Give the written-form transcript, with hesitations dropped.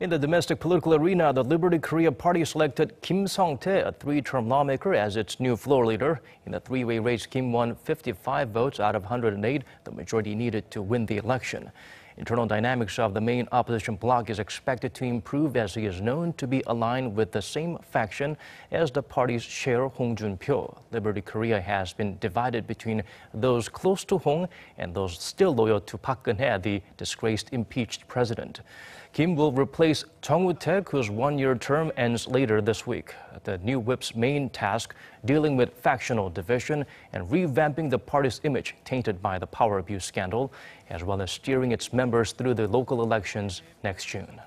In the domestic political arena, the Liberty Korea Party selected Kim Sung-tae, a three-term lawmaker, as its new floor leader. In a three-way race, Kim won 55 votes out of 108, the majority needed to win the election. Internal dynamics of the main opposition bloc is expected to improve as he is known to be aligned with the same faction as the party's chair Hong Joon-pyo. Liberty Korea has been divided between those close to Hong and those still loyal to Park Geun-hye, the disgraced impeached president. Kim will replace Chung Woo-taik, whose one-year term ends later this week. The new whip's main task, dealing with factional division and revamping the party's image tainted by the power abuse scandal, as well as steering its members through the local elections next June.